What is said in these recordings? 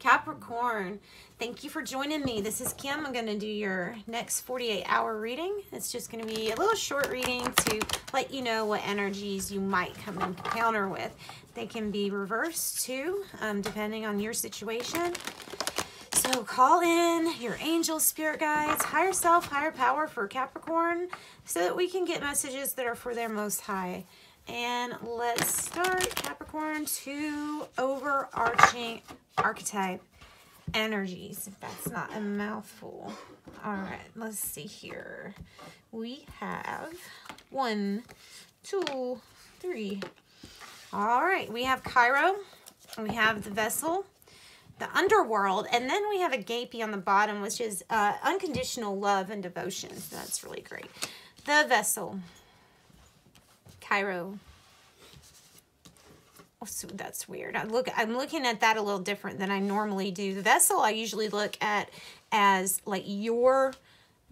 Capricorn, thank you for joining me. This is Kim. I'm going to do your next 48-hour reading. It's just going to be a little short reading to let you know what energies you might come in encounter with. They can be reversed too, depending on your situation. So call in your angel, spirit guides, higher self, higher power for Capricorn so that we can get messages that are for their most high. And let's start, Capricorn, to overarching archetype energies. If that's not a mouthful. All right, let's see here. We have 1, 2, 3. All right, we have Chiron, we have the vessel, the underworld, and then we have a gape on the bottom, which is unconditional love and devotion. So that's really great. The vessel. Cairo. Oh, so that's weird. I'm looking at that a little different than I normally do. The vessel I usually look at as like your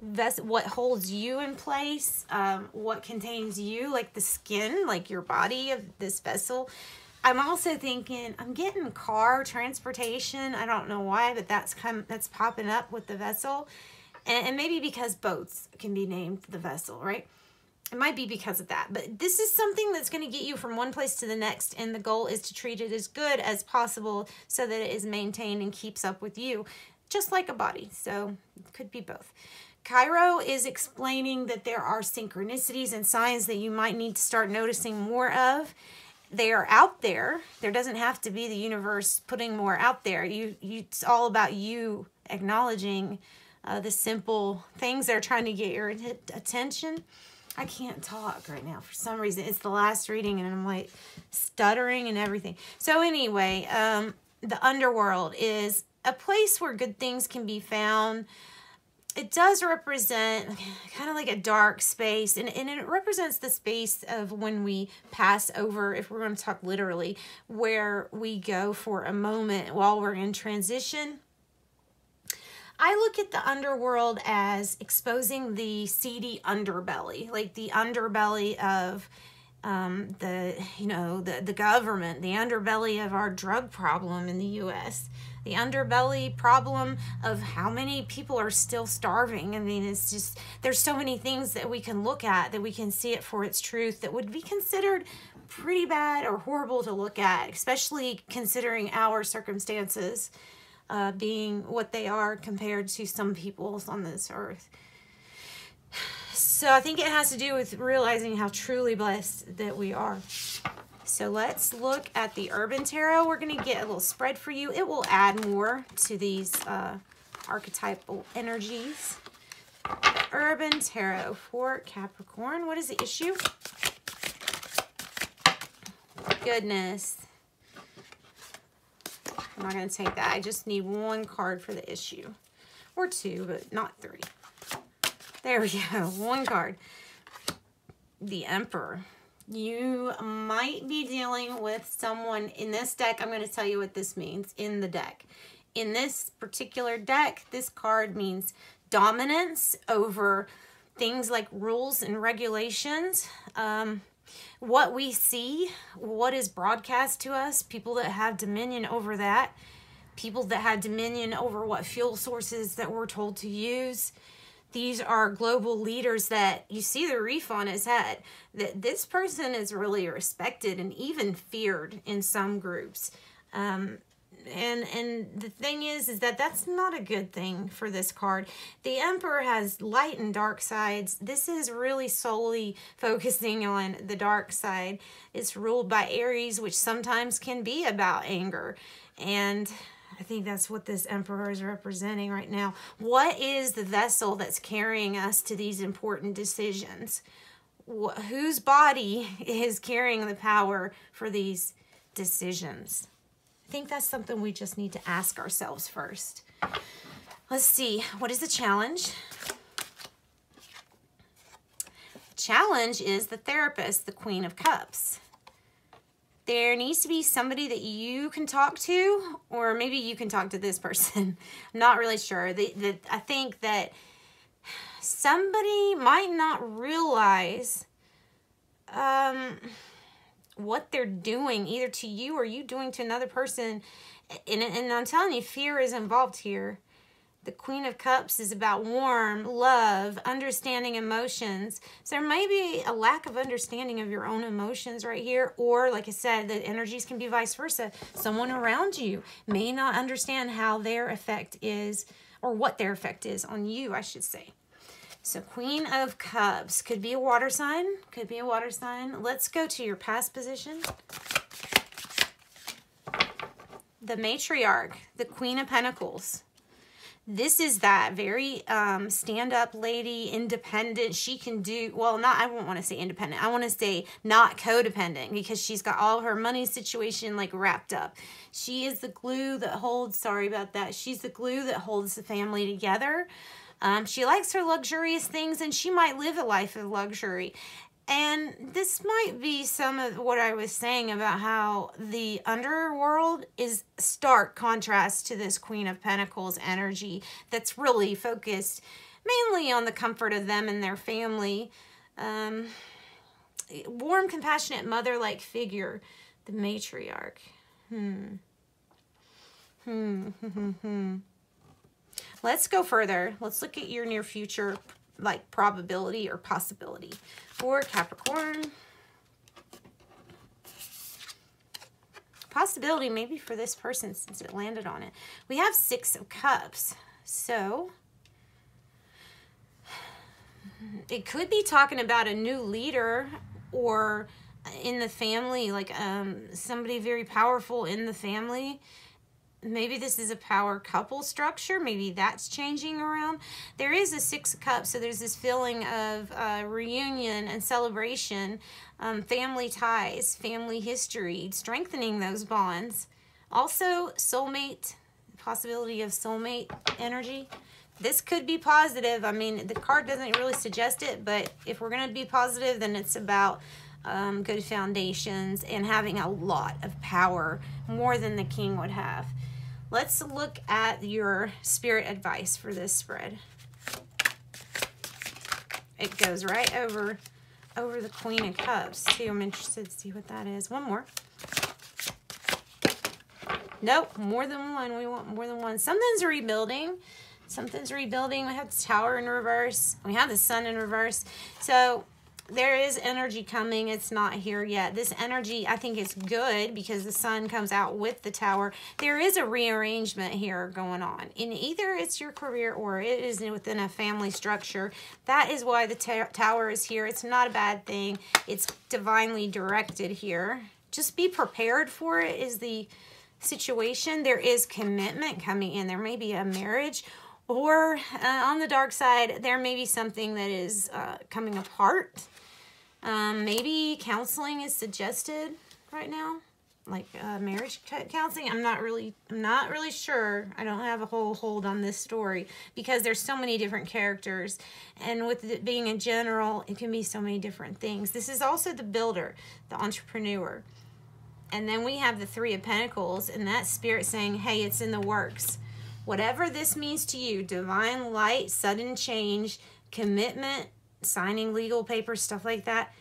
vessel, what holds you in place, what contains you, like the skin, like your body of this vessel. I'm also thinking I'm getting car transportation. I don't know why, but that's popping up with the vessel, and maybe because boats can be named the vessel, right? It might be because of that, but this is something that's going to get you from one place to the next, and the goal is to treat it as good as possible so that it is maintained and keeps up with you, just like a body. So it could be both. Cairo is explaining that there are synchronicities and signs that you might need to start noticing more of. They are out there. There doesn't have to be the universe putting more out there. It's all about you acknowledging the simple things that are trying to get your attention. I can't talk right now for some reason. It's the last reading and I'm like stuttering and everything. So anyway, the underworld is a place where good things can be found. It does represent kind of like a dark space, and it represents the space of when we pass over, if we're going to talk literally, where we go for a moment while we're in transition. I look at the underworld as exposing the seedy underbelly, like the underbelly of the government, the underbelly of our drug problem in the U.S., the underbelly problem of how many people are still starving. I mean, it's just, there's so many things that we can look at, that we can see it for its truth, that would be considered pretty bad or horrible to look at, especially considering our circumstances being what they are compared to some peoples on this earth. So I think it has to do with realizing how truly blessed that we are. So let's look at the Urban Tarot. We're going to get a little spread for you. It will add more to these archetypal energies. Urban Tarot for Capricorn. What is the issue? Goodness. I'm not going to take that. I just need one card for the issue. Or two, but not three. There we go. One card. The Emperor. You might be dealing with someone in this deck. I'm going to tell you what this means in the deck. In this particular deck, this card means dominance over things like rules and regulations. What we see, what is broadcast to us, people that have dominion over that, people that have dominion over what fuel sources that we're told to use. These are global leaders that you see the reef on his head. That this person is really respected and even feared in some groups. And the thing is that that's not a good thing for this card. The Emperor has light and dark sides. This is really solely focusing on the dark side. It's ruled by Aries, which sometimes can be about anger, and I think that's what this Emperor is representing right now. What is the vessel that's carrying us to these important decisions? Whose body is carrying the power for these decisions? I think that's something we just need to ask ourselves first. Let's see. What is the challenge? The challenge is the therapist, the Queen of Cups. There needs to be somebody that you can talk to, or maybe you can talk to this person. I'm not really sure. I think that somebody might not realize what they're doing, either to you or you doing to another person, and I'm telling you, fear is involved here. The Queen of Cups is about warm, love, understanding emotions. So there may be a lack of understanding of your own emotions right here. Or, like I said, the energies can be vice versa. Someone around you may not understand how their effect is, or what their effect is on you, I should say. So Queen of Cups could be a water sign. Could be a water sign. Let's go to your past position. The matriarch, the Queen of Pentacles. This is that very stand-up lady, independent. She can do, well, not, I won't want to say independent. I want to say not codependent, because she's got all her money situation like wrapped up. She is the glue that holds, sorry about that. She's the glue that holds the family together. She likes her luxurious things, and she might live a life of luxury. And this might be some of what I was saying about how the underworld is stark contrast to this Queen of Pentacles energy that's really focused mainly on the comfort of them and their family. Warm, compassionate, mother-like figure, the matriarch. Let's go further. Let's look at your near future, like probability or possibility for Capricorn. Possibility maybe for this person since it landed on it. We have Six of Cups. So it could be talking about a new leader or in the family, like somebody very powerful in the family. Maybe this is a power couple structure. Maybe that's changing around. There is a Six of Cups, so there's this feeling of reunion and celebration, family ties, family history, strengthening those bonds. Also, soulmate, possibility of soulmate energy. This could be positive. I mean, the card doesn't really suggest it, but if we're going to be positive, then it's about good foundations and having a lot of power, more than the king would have. Let's look at your spirit advice for this spread. It goes right over the Queen of Cups, too. I'm interested to see what that is. One more. Nope, more than one. We want more than one. Something's rebuilding. Something's rebuilding. We have the Tower in reverse. We have the Sun in reverse. So there is energy coming. It's not here yet. This energy, I think, is good because the Sun comes out with the Tower. There is a rearrangement here going on. In either it's your career or it is within a family structure. That is why the Tower is here. It's not a bad thing. It's divinely directed here. Just be prepared for it is the situation. There is commitment coming in. There may be a marriage. Or on the dark side, there may be something that is coming apart. Maybe counseling is suggested right now, like marriage counseling. I'm not really sure. I don't have a whole hold on this story because there's so many different characters, and with it being in general, it can be so many different things. This is also the builder, the entrepreneur, and then we have the Three of Pentacles, and that spirit saying, "Hey, it's in the works." Whatever this means to you, divine light, sudden change, commitment, signing legal papers, stuff like that,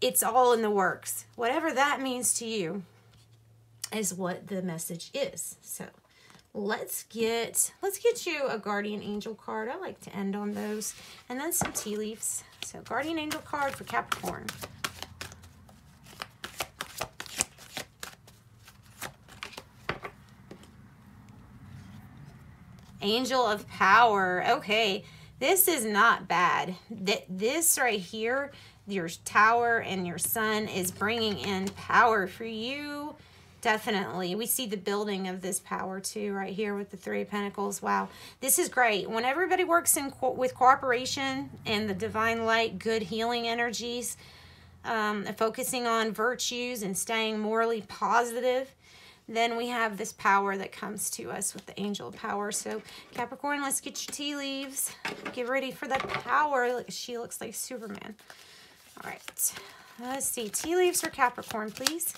it's all in the works. Whatever that means to you is what the message is. So let's get you a guardian angel card. I like to end on those. And then some tea leaves. So guardian angel card for Capricorn. Angel of power. Okay, this is not bad. This right here, your Tower and your Sun, is bringing in power for you. Definitely. We see the building of this power too right here with the Three of Pentacles. Wow. This is great. When everybody works in with cooperation and the divine light, good healing energies, focusing on virtues and staying morally positive, then we have this power that comes to us with the angel of power. So Capricorn, let's get your tea leaves. Get ready for that power. She looks like Superman. All right, let's see. Tea leaves for Capricorn, please.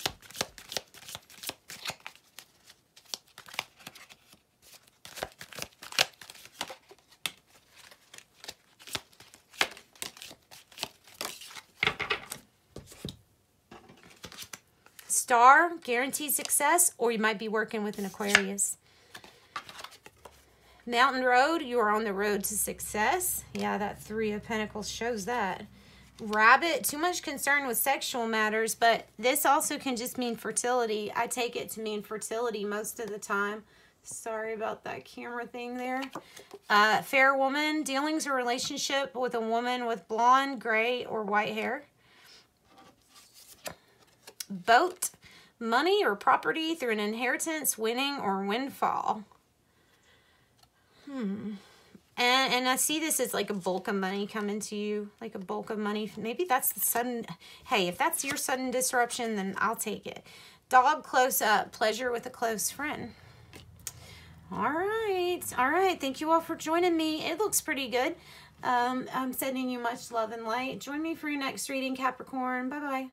star, guaranteed success, or you might be working with an Aquarius. Mountain road, you are on the road to success. Yeah, that Three of Pentacles shows that. Rabbit, too much concern with sexual matters, but this also can just mean fertility. I take it to mean fertility most of the time. Sorry about that camera thing there. Fair woman, dealings or relationship with a woman with blonde, gray, or white hair. Boat, money or property through an inheritance, winning, or windfall. And I see this as like a bulk of money coming to you, like a bulk of money. Maybe that's the sudden, hey, if that's your sudden disruption, then I'll take it. Dog close up, pleasure with a close friend. All right, thank you all for joining me. It looks pretty good. I'm sending you much love and light. Join me for your next reading, Capricorn. Bye-bye.